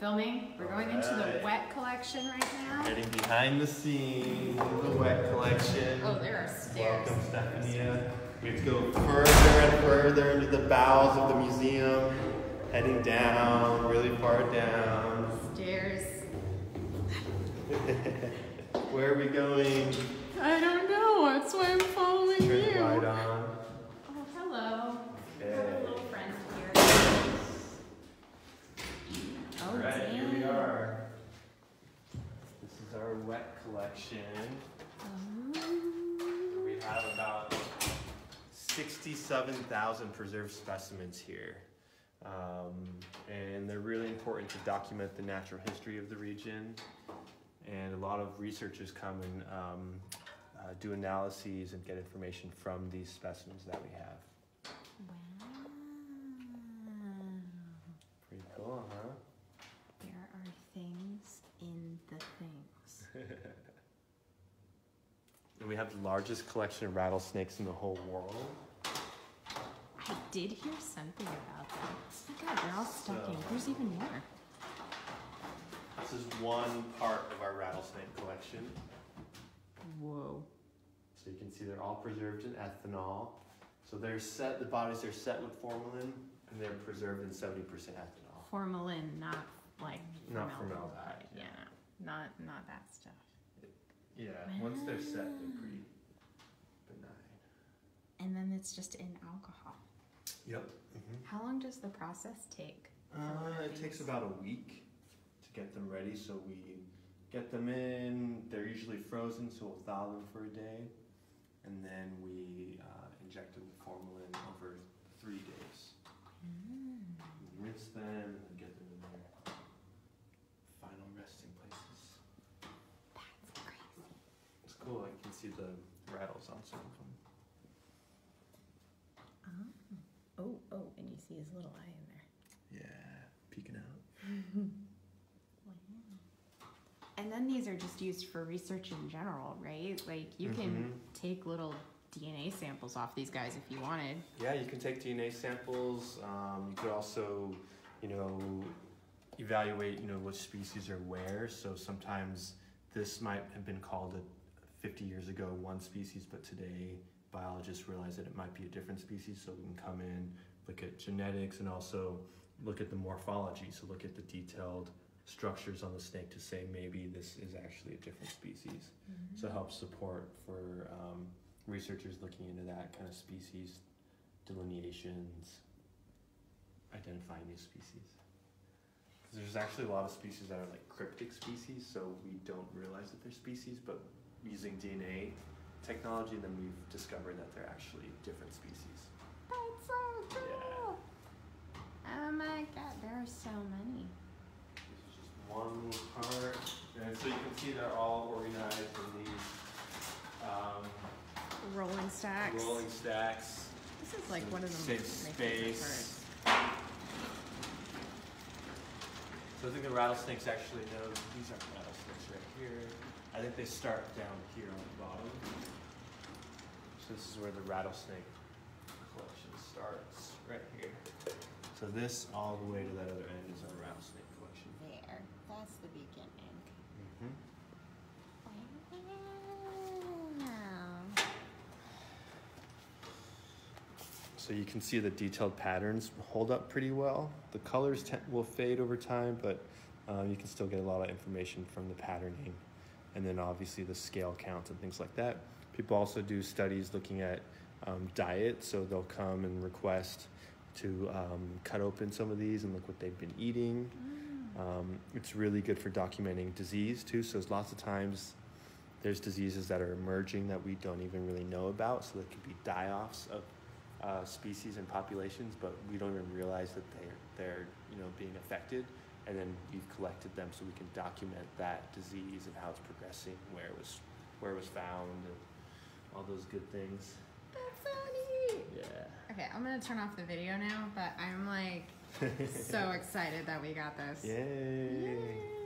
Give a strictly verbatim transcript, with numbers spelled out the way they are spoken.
filming. We're going into the wet collection right now. We're getting behind the scenes of the wet collection. Oh, there are stairs. Welcome, Stephanie. We have to go further and further into the bowels of the museum, heading down, really far down. Stairs. Where are we going? I don't know. That's why I'm following Turn you. Right on. Oh, hello. Okay. Our little friend here. Oh, right, damn. Here we are. This is our wet collection. Um, we have about sixty-seven thousand preserved specimens here. Um, and they're really important to document the natural history of the region. And a lot of researchers come and um, uh, do analyses and get information from these specimens that we have. Wow. Pretty cool, huh? There are things in the things. And we have the largest collection of rattlesnakes in the whole world. I did hear something about that. Oh my God, they're all stuck in. So, there's even more. This is one part of our rattlesnake collection. Whoa. So you can see they're all preserved in ethanol. So they're set, the bodies are set with formalin, and they're preserved in seventy percent ethanol. Formalin, not like formaldehyde. Not formaldehyde. Yeah. yeah. Not not that stuff. It, yeah, wow. Once they're set, they're pretty benign. And then it's just in alcohol. Yep. Mm-hmm. How long does the process take? Uh, it takes about a week. Get them ready, so we get them in. They're usually frozen, so we'll thaw them for a day, and then we uh, inject them with formalin over three days. Mm. We rinse them and get them in their final resting places. That's crazy. It's cool. I can see the rattles on some of them. Oh, oh, oh, and you see his little eye in there. Yeah, peeking out. And then these are just used for research in general, right? Like you can mm-hmm. take little D N A samples off these guys if you wanted. Yeah, you can take D N A samples. Um, you could also, you know, evaluate, you know, which species are where. So sometimes this might have been called a, fifty years ago one species, but today biologists realize that it might be a different species. So we can come in, look at genetics, and also look at the morphology. So look at the detailed structures on the snake to say maybe this is actually a different species. Mm-hmm. So it helps support for um, researchers looking into that kind of species delineations, identifying new species. Because there's actually a lot of species that are like cryptic species, so we don't realize that they're species, but using D N A technology, then we've discovered that they're actually different species. That's so cool! Yeah. Oh my God, there are so many. One little part, and so you can see they're all organized in these um, rolling stacks. Rolling stacks. This is like so one of the most space. So I think the rattlesnakes actually know these aren't rattlesnakes right here. I think they start down here on the bottom. So this is where the rattlesnake collection starts, right here. So this all the way to that other end is our rattlesnake. That's the beginning. Mm-hmm. Wow. So you can see the detailed patterns hold up pretty well. The colors will fade over time, but uh, you can still get a lot of information from the patterning. And then obviously the scale counts and things like that. People also do studies looking at um, diet. So they'll come and request to um, cut open some of these and look what they've been eating. Mm. Um, it's really good for documenting disease too. So there's lots of times there's diseases that are emerging that we don't even really know about. So there could be die-offs of uh, species and populations, but we don't even realize that they're, they're you know, being affected. And then we've collected them so we can document that disease and how it's progressing, where it was, where it was found, and all those good things. That's so neat. Yeah. Okay, I'm gonna turn off the video now, but I'm like, so excited that we got this. Yay! Yay.